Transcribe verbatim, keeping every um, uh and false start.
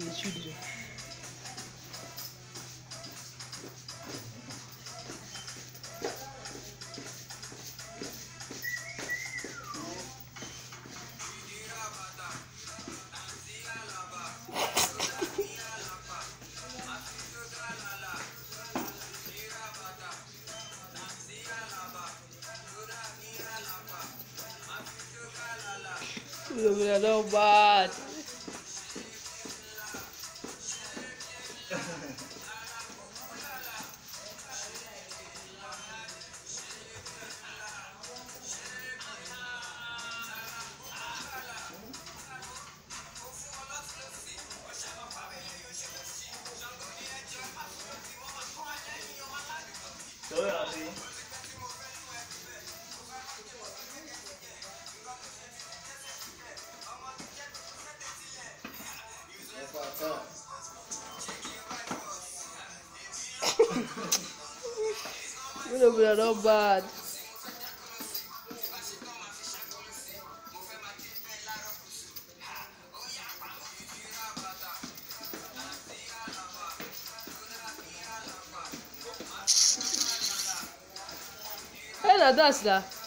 the children. Look at that bad. Little bit not bad. Hey, that's that.